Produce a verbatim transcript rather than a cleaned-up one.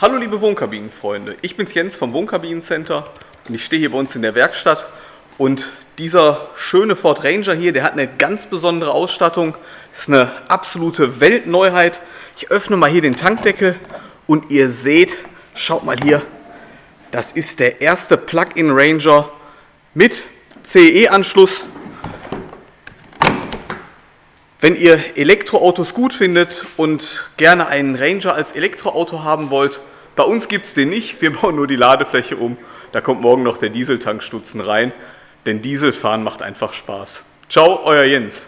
Hallo liebe Wohnkabinenfreunde, ich bin's Jens vom Wohnkabinencenter und ich stehe hier bei uns in der Werkstatt und dieser schöne Ford Ranger hier, der hat eine ganz besondere Ausstattung, das ist eine absolute Weltneuheit. Ich öffne mal hier den Tankdeckel und ihr seht, schaut mal hier, das ist der erste Plug-in Ranger mit C E E-Anschluss. Wenn ihr Elektroautos gut findet und gerne einen Ranger als Elektroauto haben wollt, bei uns gibt es den nicht, wir bauen nur die Ladefläche um. Da kommt morgen noch der Dieseltankstutzen rein, denn Dieselfahren macht einfach Spaß. Ciao, euer Jens.